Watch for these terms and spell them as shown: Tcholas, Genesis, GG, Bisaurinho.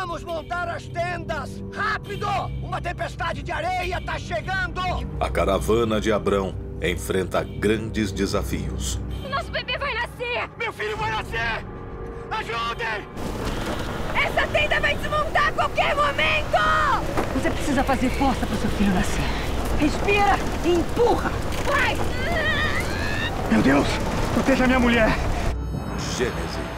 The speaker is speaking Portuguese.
Vamos montar as tendas! Rápido! Uma tempestade de areia está chegando! A caravana de Abrão enfrenta grandes desafios. Nosso bebê vai nascer! Meu filho vai nascer! Ajudem! Essa tenda vai desmontar a qualquer momento! Você precisa fazer força para o seu filho nascer. Respira e empurra! Vai! Meu Deus! Proteja minha mulher! Gênesis.